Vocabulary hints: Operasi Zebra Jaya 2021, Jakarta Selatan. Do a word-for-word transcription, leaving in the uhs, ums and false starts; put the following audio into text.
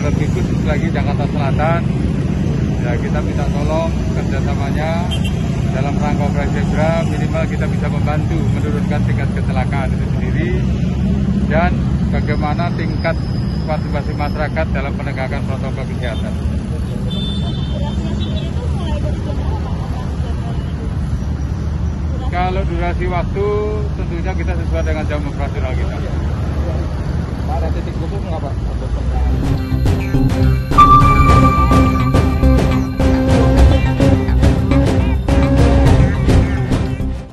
terlebih khusus lagi Jakarta Selatan, ya kita minta tolong kerjasamanya dalam rangka Operasi Zebra. Minimal kita bisa membantu menurunkan tingkat kecelakaan itu sendiri dan bagaimana tingkat partisipasi masyarakat dalam penegakan protokol kesehatan. Kalau durasi waktu tentunya kita sesuai dengan jam operasional kita.